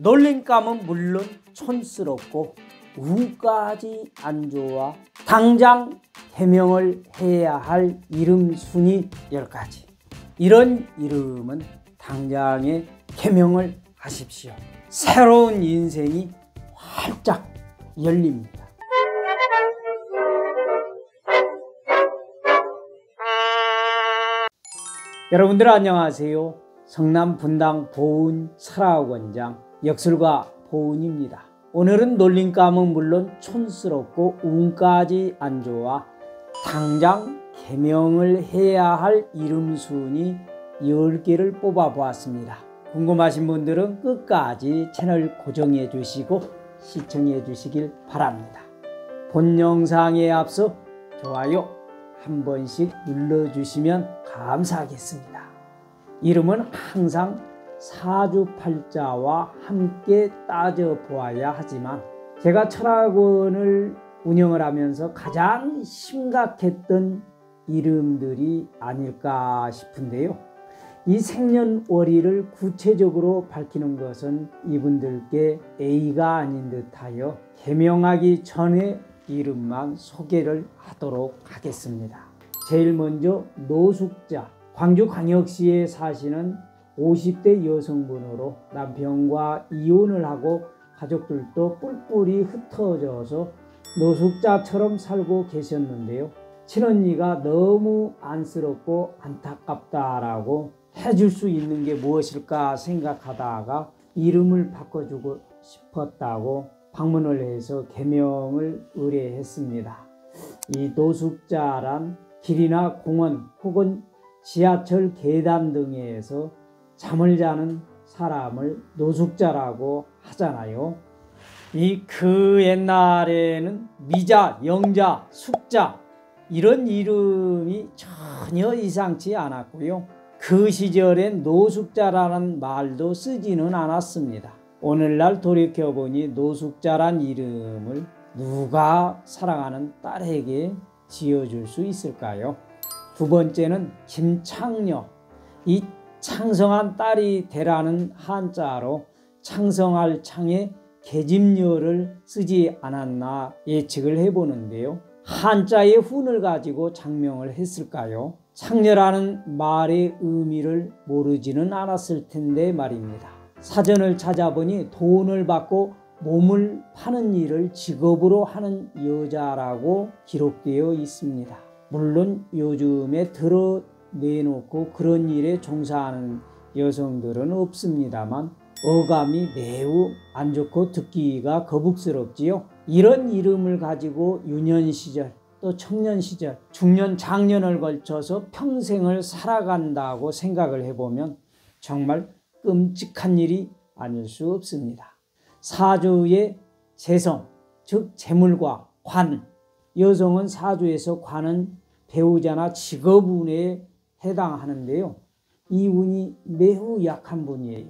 놀림감은 물론 촌스럽고 운까지 안 좋아 당장 해명을 해야 할 이름 순위 10가지. 이런 이름은 당장에 개명을 하십시오. 새로운 인생이 활짝 열립니다. 여러분들 안녕하세요. 성남 분당 보훈 철학원장 역술가 보훈입니다. 오늘은 놀림감은 물론 촌스럽고 운까지 안 좋아 당장 개명을 해야 할 이름 순위 10개를 뽑아 보았습니다. 궁금하신 분들은 끝까지 채널 고정해 주시고 시청해 주시길 바랍니다. 본 영상에 앞서 좋아요 한 번씩 눌러주시면 감사하겠습니다. 이름은 항상 사주팔자와 함께 따져보아야 하지만 제가 철학원을 운영을 하면서 가장 심각했던 이름들이 아닐까 싶은데요. 이 생년월일을 구체적으로 밝히는 것은 이분들께 A가 아닌 듯하여 개명하기 전에 이름만 소개를 하도록 하겠습니다. 제일 먼저 노숙자, 광주광역시에 사시는 50대 여성분으로 남편과 이혼을 하고 가족들도 뿔뿔이 흩어져서 노숙자처럼 살고 계셨는데요. 친언니가 너무 안쓰럽고 안타깝다라고 해줄 수 있는 게 무엇일까 생각하다가 이름을 바꿔주고 싶었다고 방문을 해서 개명을 의뢰했습니다. 이 노숙자란 길이나 공원 혹은 지하철 계단 등에서 잠을 자는 사람을 노숙자라고 하잖아요. 이 그 옛날에는 미자, 영자, 숙자 이런 이름이 전혀 이상치 않았고요. 그 시절엔 노숙자라는 말도 쓰지는 않았습니다. 오늘날 돌이켜보니 노숙자란 이름을 누가 사랑하는 딸에게 지어줄 수 있을까요? 두 번째는 김창녀. 이 창성한 딸이 되라는 한자로 창성할 창에 계집녀를 쓰지 않았나 예측을 해보는데요. 한자의 훈을 가지고 작명을 했을까요? 창녀라는 말의 의미를 모르지는 않았을 텐데 말입니다. 사전을 찾아보니 돈을 받고 몸을 파는 일을 직업으로 하는 여자라고 기록되어 있습니다. 물론 요즘에 들어 내놓고 그런 일에 종사하는 여성들은 없습니다만 어감이 매우 안 좋고 듣기가 거북스럽지요. 이런 이름을 가지고 유년 시절 또 청년 시절 중년 장년을 걸쳐서 평생을 살아간다고 생각을 해보면 정말 끔찍한 일이 아닐 수 없습니다. 사주의 재성 즉 재물과 관, 여성은 사주에서 관은 배우자나 직업운에 해당하는데요. 이 운이 매우 약한 분이에요.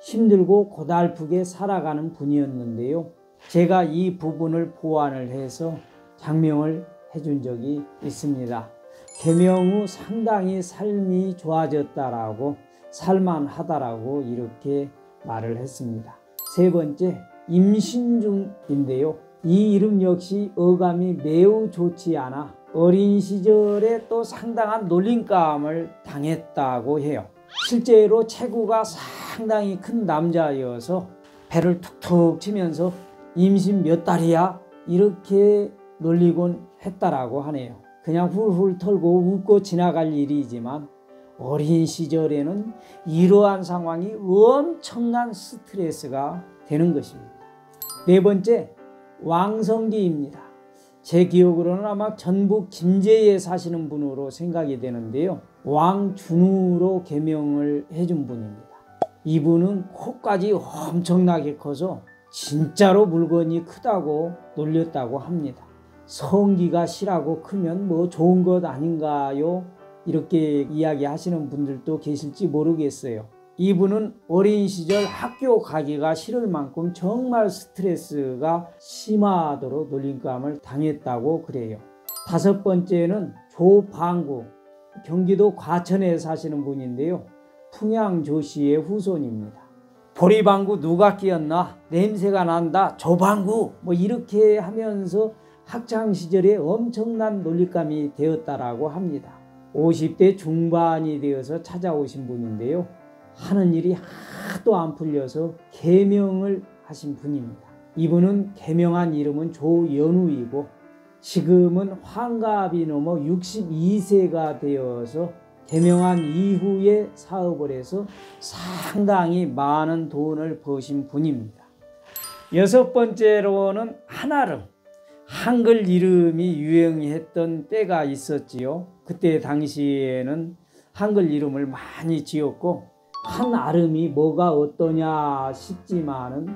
힘들고 고달프게 살아가는 분이었는데요. 제가 이 부분을 보완을 해서 작명을 해준 적이 있습니다. 개명 후 상당히 삶이 좋아졌다라고 살만하다라고 이렇게 말을 했습니다. 세 번째, 임신 중인데요. 이 이름 역시 어감이 매우 좋지 않아 어린 시절에 또 상당한 놀림감을 당했다고 해요. 실제로 체구가 상당히 큰 남자여서 배를 툭툭 치면서 임신 몇 달이야 이렇게 놀리곤 했다라고 하네요. 그냥 훌훌 털고 웃고 지나갈 일이지만 어린 시절에는 이러한 상황이 엄청난 스트레스가 되는 것입니다. 네 번째, 왕성기입니다. 제 기억으로는 아마 전북 김제에 사시는 분으로 생각이 되는데요. 왕준우로 개명을 해준 분입니다. 이분은 코까지 엄청나게 커서 진짜로 물건이 크다고 놀렸다고 합니다. 성기가 실하고 크면 뭐 좋은 것 아닌가요? 이렇게 이야기하시는 분들도 계실지 모르겠어요. 이분은 어린 시절 학교 가기가 싫을 만큼 정말 스트레스가 심하도록 놀림감을 당했다고 그래요. 다섯 번째는 조방구, 경기도 과천에 사시는 분인데요. 풍양조씨의 후손입니다. 고리방구 누가 끼었나, 냄새가 난다, 저 방구, 뭐 이렇게 하면서 학창시절에 엄청난 놀잇감이 되었다라고 합니다. 50대 중반이 되어서 찾아오신 분인데요, 하는 일이 하도 안 풀려서 개명을 하신 분입니다. 이분은 개명한 이름은 조연우이고 지금은 환갑이 넘어 62세가 되어서 개명한 이후에 사업을 해서 상당히 많은 돈을 버신 분입니다. 6번째로는 한아름. 한글 이름이 유행했던 때가 있었지요. 그때 당시에는 한글 이름을 많이 지었고 한아름이 뭐가 어떠냐 싶지만은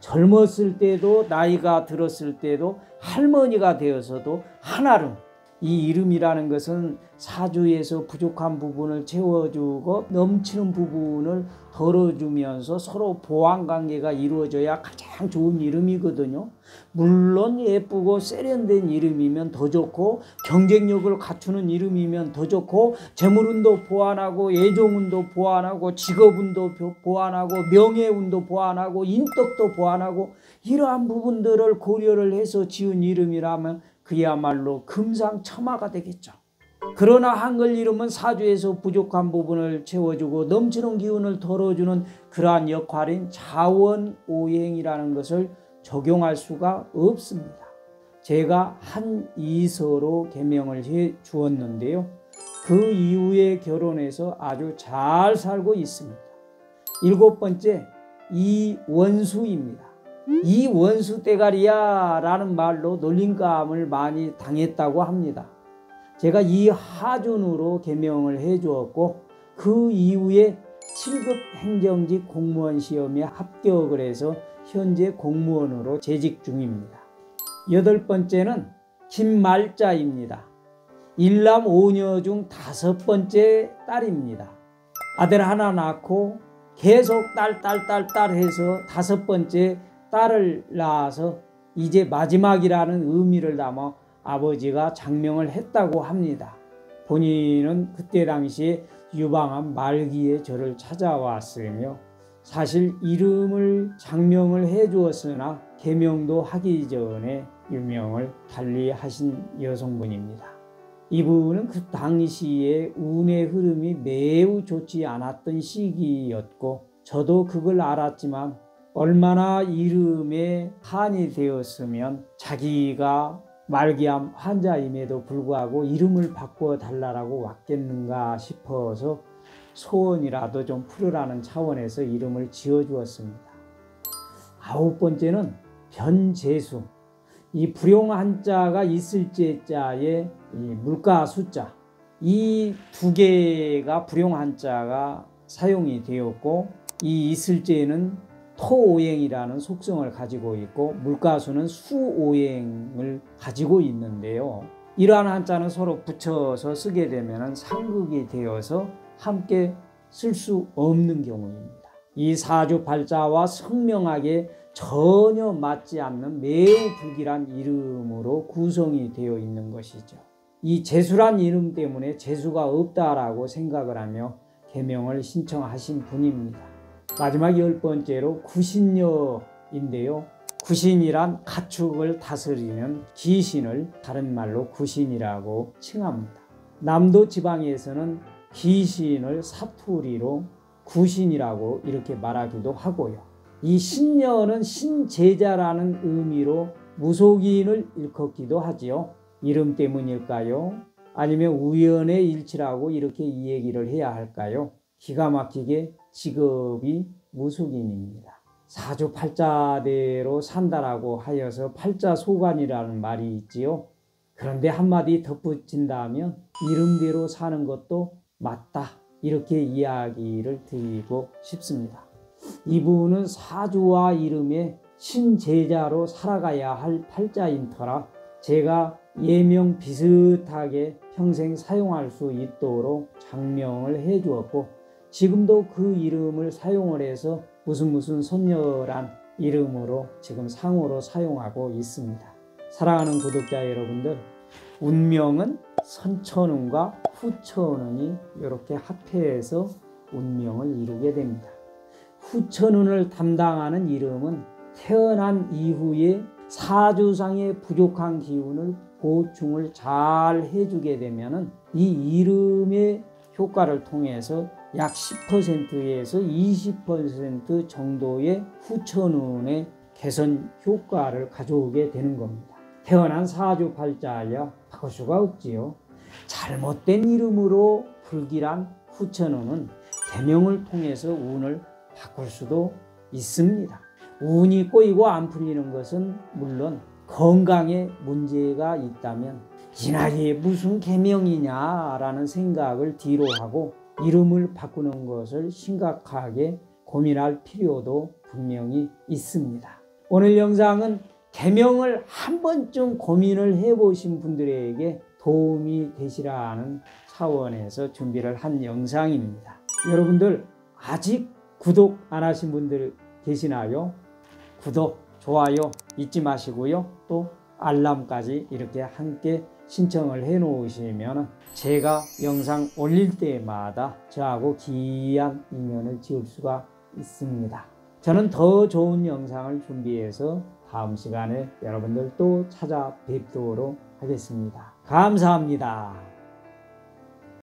젊었을 때도 나이가 들었을 때도 할머니가 되어서도 한아름, 이 이름이라는 것은 사주에서 부족한 부분을 채워주고 넘치는 부분을 덜어주면서 서로 보완관계가 이루어져야 가장 좋은 이름이거든요. 물론 예쁘고 세련된 이름이면 더 좋고 경쟁력을 갖추는 이름이면 더 좋고 재물운도 보완하고 애정운도 보완하고 직업운도 보완하고 명예운도 보완하고 인덕도 보완하고 이러한 부분들을 고려를 해서 지은 이름이라면 그야말로 금상첨화가 되겠죠. 그러나 한글 이름은 사주에서 부족한 부분을 채워주고 넘치는 기운을 덜어주는 그러한 역할인 자원오행이라는 것을 적용할 수가 없습니다. 제가 한이서로 개명을 해 주었는데요, 그 이후에 결혼해서 아주 잘 살고 있습니다. 7번째, 이원수입니다. 이 원수 대가리야 라는 말로 놀림감을 많이 당했다고 합니다. 제가 이하준으로 개명을 해 주었고 그 이후에 7급 행정직 공무원 시험에 합격을 해서 현재 공무원으로 재직 중입니다. 8번째는 김말자입니다. 일남 5녀 중 5번째 딸입니다. 아들 하나 낳고 계속 딸 해서 5번째 딸을 낳아서 이제 마지막이라는 의미를 담아 아버지가 장명을 했다고 합니다. 본인은 그때 당시에 유방암 말기에 저를 찾아왔으며 사실 이름을 장명을 해 주었으나 개명도 하기 전에 유명을 달리 하신 여성분입니다. 이분은 그 당시에 운의 흐름이 매우 좋지 않았던 시기였고 저도 그걸 알았지만 얼마나 이름에 한이 되었으면 자기가 말기암 환자임에도 불구하고 이름을 바꿔달라고 왔겠는가 싶어서 소원이라도 좀 풀으라는 차원에서 이름을 지어주었습니다. 9번째는 변재수. 이 불용한 자가 있을 자에 물가 숫자, 이 두 개가 불용한 자가 사용이 되었고 이 있을 자에는 토오행이라는 속성을 가지고 있고 물가수는 수오행을 가지고 있는데요, 이러한 한자는 서로 붙여서 쓰게 되면 상극이 되어서 함께 쓸 수 없는 경우입니다. 이 사주팔자와 선명하게 전혀 맞지 않는 매우 불길한 이름으로 구성이 되어 있는 것이죠. 이 재수란 이름 때문에 재수가 없다라고 생각을 하며 개명을 신청하신 분입니다. 마지막 10번째로 구신녀인데요, 구신이란 가축을 다스리는 귀신을 다른 말로 구신이라고 칭합니다. 남도 지방에서는 귀신을 사투리로 구신이라고 이렇게 말하기도 하고요, 이 신녀는 신제자라는 의미로 무속인을 일컫기도 하지요. 이름 때문일까요? 아니면 우연의 일치라고 이렇게 이 얘기를 해야 할까요? 기가 막히게 직업이 무속인입니다. 사주팔자대로 산다라고 하여서 팔자소관이라는 말이 있지요. 그런데 한마디 덧붙인다면 이름대로 사는 것도 맞다, 이렇게 이야기를 드리고 싶습니다. 이분은 사주와 이름의 신제자로 살아가야 할 팔자인 터라 제가 예명 비슷하게 평생 사용할 수 있도록 장명을 해 주었고 지금도 그 이름을 사용을 해서 무슨 선녀란 이름으로 지금 상호로 사용하고 있습니다. 사랑하는 구독자 여러분들, 운명은 선천운과 후천운이 이렇게 합해서 운명을 이루게 됩니다. 후천운을 담당하는 이름은 태어난 이후에 사주상의 부족한 기운을 보충을 잘 해주게 되면 이 이름의 효과를 통해서 약 10%에서 20% 정도의 후천운의 개선 효과를 가져오게 되는 겁니다. 태어난 사주팔자여 바꿀 수가 없지요. 잘못된 이름으로 불길한 후천운은 개명을 통해서 운을 바꿀 수도 있습니다. 운이 꼬이고 안 풀리는 것은 물론 건강에 문제가 있다면 이 나이에 무슨 개명이냐라는 생각을 뒤로 하고 이름을 바꾸는 것을 심각하게 고민할 필요도 분명히 있습니다. 오늘 영상은 개명을 한 번쯤 고민을 해보신 분들에게 도움이 되시라는 차원에서 준비를 한 영상입니다. 여러분들 아직 구독 안 하신 분들 계시나요? 구독, 좋아요 잊지 마시고요. 또 알람까지 이렇게 함께 신청을 해 놓으시면 제가 영상 올릴 때마다 저하고 기이한 인연을 지을 수가 있습니다. 저는 더 좋은 영상을 준비해서 다음 시간에 여러분들 또 찾아뵙도록 하겠습니다. 감사합니다.